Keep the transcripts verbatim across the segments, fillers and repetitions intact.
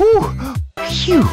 Whew! Phew!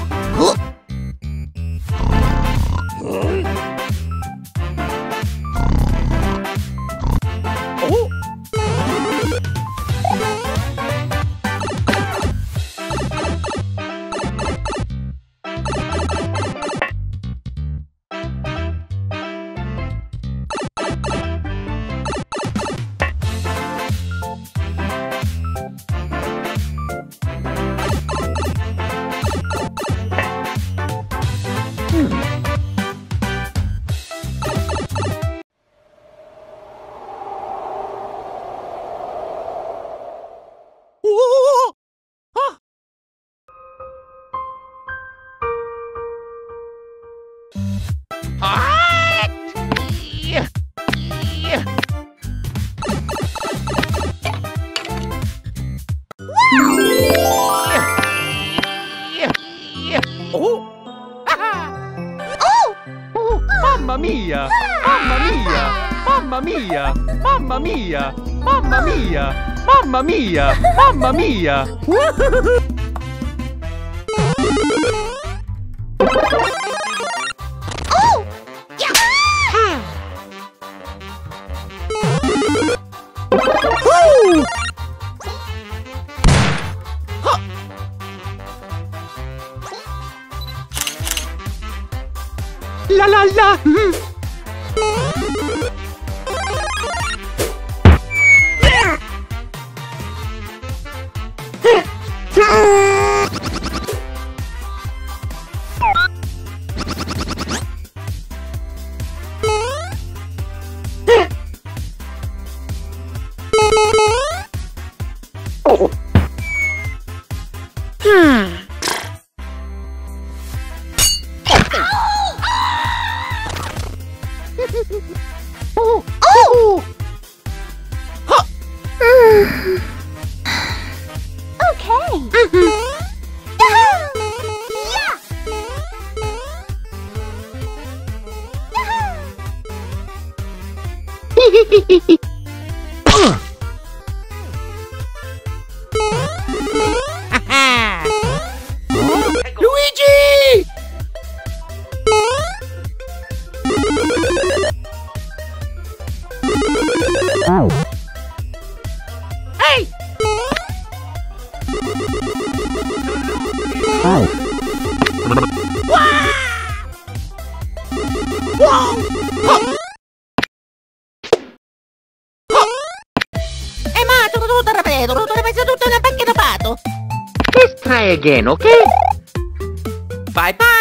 Mamma mia! Mamma mia! Mamma mia! Mamma mia! Oh! Yeah! Woo! Huh. La la la! Mm. Again, okay? Bye bye.